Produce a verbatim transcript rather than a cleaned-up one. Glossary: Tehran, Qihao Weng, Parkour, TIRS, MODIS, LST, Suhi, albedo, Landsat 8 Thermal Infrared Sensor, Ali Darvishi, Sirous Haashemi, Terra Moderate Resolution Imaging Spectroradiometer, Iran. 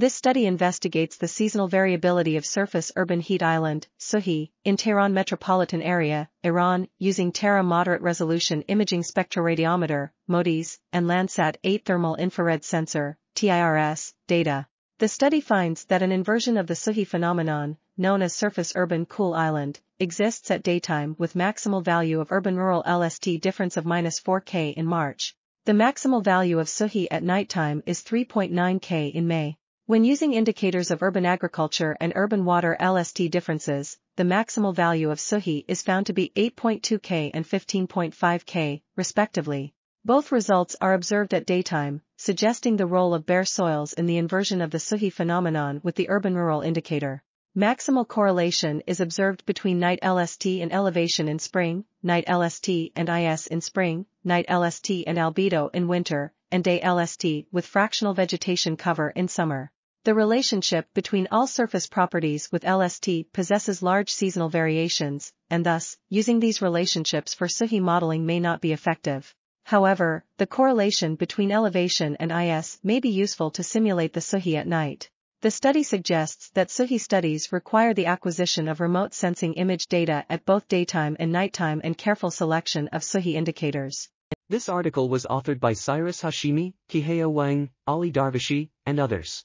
This study investigates the seasonal variability of surface urban heat island, Suhi, in Tehran metropolitan area, Iran, using Terra Moderate Resolution Imaging Spectroradiometer, MODIS, and Landsat eight Thermal Infrared Sensor, T I R S, data. The study finds that an inversion of the Suhi phenomenon, known as surface urban cool island, exists at daytime with maximal value of urban rural L S T difference of minus four Kelvin in March. The maximal value of Suhi at nighttime is three point nine Kelvin in May. When using indicators of urban agriculture and urban water L S T differences, the maximal value of Suhi is found to be eight point two Kelvin and fifteen point five Kelvin, respectively. Both results are observed at daytime, suggesting the role of bare soils in the inversion of the Suhi phenomenon with the urban-rural indicator. Maximal correlation is observed between night L S T and elevation in spring, night L S T and I S in spring, night L S T and albedo in winter, and day L S T with fractional vegetation cover in summer. The relationship between all surface properties with L S T possesses large seasonal variations, and thus, using these relationships for Suhi modeling may not be effective. However, the correlation between elevation and I S may be useful to simulate the Suhi at night. The study suggests that Suhi studies require the acquisition of remote sensing image data at both daytime and nighttime and careful selection of Suhi indicators. This article was authored by Sirous Haashemi, Qihao Weng, Ali Darvishi, and others.